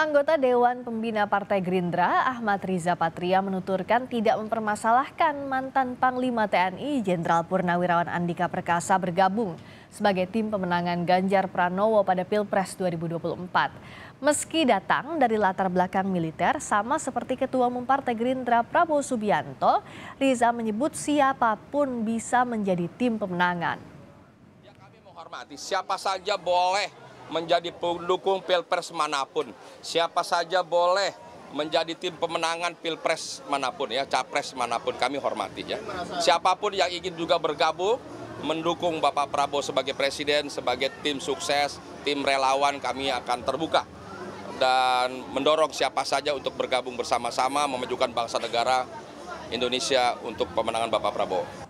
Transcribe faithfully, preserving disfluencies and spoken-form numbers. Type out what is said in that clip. Anggota Dewan Pembina Partai Gerindra, Ahmad Riza Patria menuturkan tidak mempermasalahkan mantan Panglima T N I Jenderal Purnawirawan Andika Perkasa bergabung sebagai tim pemenangan Ganjar Pranowo pada Pilpres dua ribu dua puluh empat. Meski datang dari latar belakang militer, sama seperti Ketua Umum Partai Gerindra Prabowo Subianto, Riza menyebut siapapun bisa menjadi tim pemenangan. Ya, kami menghormati siapa saja boleh menjadi pendukung Pilpres manapun. Siapa saja boleh menjadi tim pemenangan Pilpres manapun, ya, Capres manapun, kami hormati, ya. Siapapun yang ingin juga bergabung mendukung Bapak Prabowo sebagai presiden, sebagai tim sukses, tim relawan, kami akan terbuka dan mendorong siapa saja untuk bergabung bersama-sama memajukan bangsa negara Indonesia untuk pemenangan Bapak Prabowo.